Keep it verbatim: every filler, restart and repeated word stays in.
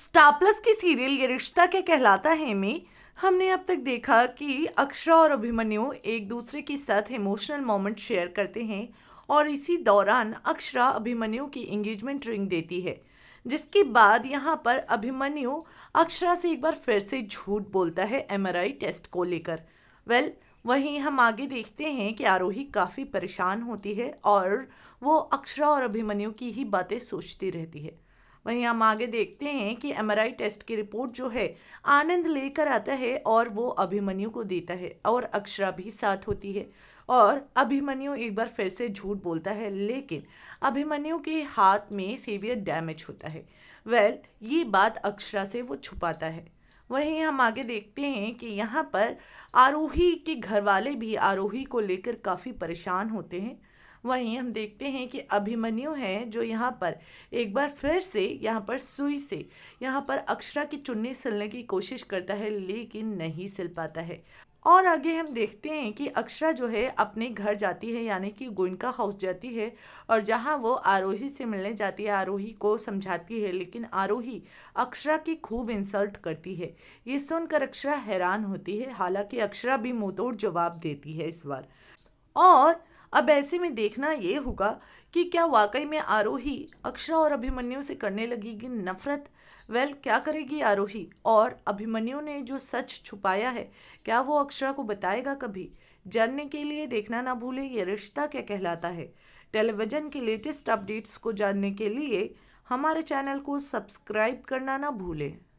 Star plus की serial ये रिश्ता क्या कहलाता है में हमने अब तक देखा कि अक्षरा और अभिमन्यु एक दूसरे के साथ इमोशनल मोमेंट शेयर करते हैं और इसी दौरान अक्षरा अभिमन्यु की एंगेजमेंट रिंग देती है, जिसके बाद यहाँ पर अभिमन्यु अक्षरा से एक बार फिर से झूठ बोलता है एम आर आई टेस्ट को लेकर। वेल वहीं हम आगे देखते हैं कि आरोही काफ़ी परेशान होती है और वो अक्षरा और अभिमन्यु की ही बातें सोचती रहती है। वहीं हम आगे देखते हैं कि एम आर आई टेस्ट की रिपोर्ट जो है आनंद लेकर आता है और वो अभिमन्यु को देता है और अक्षरा भी साथ होती है और अभिमन्यु एक बार फिर से झूठ बोलता है, लेकिन अभिमन्यु के हाथ में सीवियर डैमेज होता है। वेल ये बात अक्षरा से वो छुपाता है। वहीं हम आगे देखते हैं कि यहाँ पर आरोही के घर वाले भी आरोही को लेकर काफ़ी परेशान होते हैं। वहीं हम देखते हैं कि अभिमन्यु है जो यहाँ पर एक बार फिर से यहाँ पर सुई से यहाँ पर अक्षरा की चुन्नी सिलने की कोशिश करता है, लेकिन नहीं सिल पाता है। और आगे हम देखते हैं कि अक्षरा जो है अपने घर जाती है, यानी कि गोयनका हाउस जाती है और जहाँ वो आरोही से मिलने जाती है, आरोही को समझाती है, लेकिन आरोही अक्षरा की खूब इंसल्ट करती है। ये सुनकर अक्षरा हैरान होती है, हालांकि अक्षरा भी मुंहतोड़ जवाब देती है इस बार। और अब ऐसे में देखना ये होगा कि क्या वाकई में आरोही अक्षरा और अभिमन्यु से करने लगेगी नफरत। वेल क्या करेगी आरोही, और अभिमन्यु ने जो सच छुपाया है क्या वो अक्षरा को बताएगा कभी। जानने के लिए देखना ना भूलें ये रिश्ता क्या कहलाता है। टेलीविज़न के लेटेस्ट अपडेट्स को जानने के लिए हमारे चैनल को सब्सक्राइब करना ना भूलें।